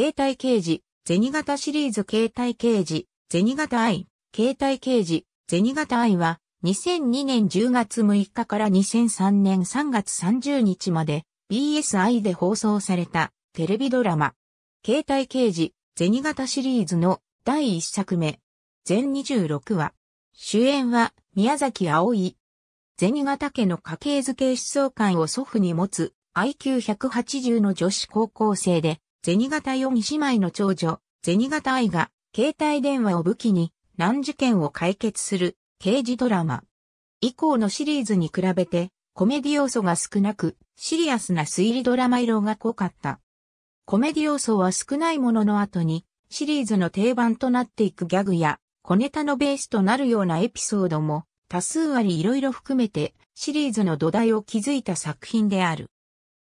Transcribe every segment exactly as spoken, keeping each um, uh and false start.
携帯刑事、銭形シリーズ携帯刑事、銭形愛、携帯刑事、銭形愛は、にせんにねんじゅうがつむいかからにせんさんねんさんがつさんじゅうにちまで、ビーエスアイ で放送された、テレビドラマ。携帯刑事、銭形シリーズのだいいっさくめ。全にじゅうろくわ。主演は、宮崎あおい。銭形家の家系図系思想観を祖父に持つ、アイキューひゃくはちじゅう の女子高校生で、銭形よに姉妹の長女、銭形愛が、携帯電話を武器に、難事件を解決する、刑事ドラマ。以降のシリーズに比べて、コメディ要素が少なく、シリアスな推理ドラマ色が濃かった。コメディ要素は少ないものの後に、シリーズの定番となっていくギャグや、小ネタのベースとなるようなエピソードも、多数あり色々含めて、シリーズの土台を築いた作品である。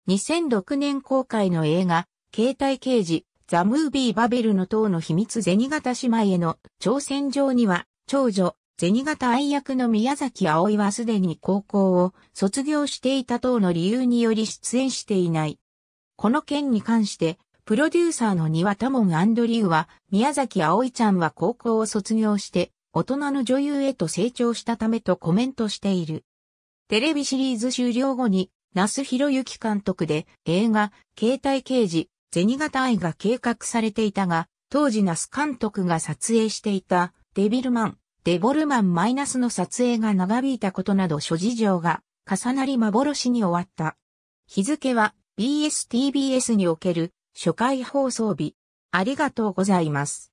にせんろくねん公開の映画、携帯刑事、ザ・ムービー・バベルの塔の秘密銭形姉妹への挑戦状には、長女、銭形愛役の宮崎あおいはすでに高校を卒業していた等の理由により出演していない。この件に関して、プロデューサーの庭田門アンドリューは、宮崎あおいちゃんは高校を卒業して、大人の女優へと成長したためとコメントしている。テレビシリーズ終了後に、那須博之監督で映画、携帯刑事、銭形愛が計画されていたが、当時那須監督が撮影していたデビルマン、デボルマンマイナスの撮影が長引いたことなど諸事情が重なり幻に終わった。日付は ビーエスティービーエス における初回放送日。ありがとうございます。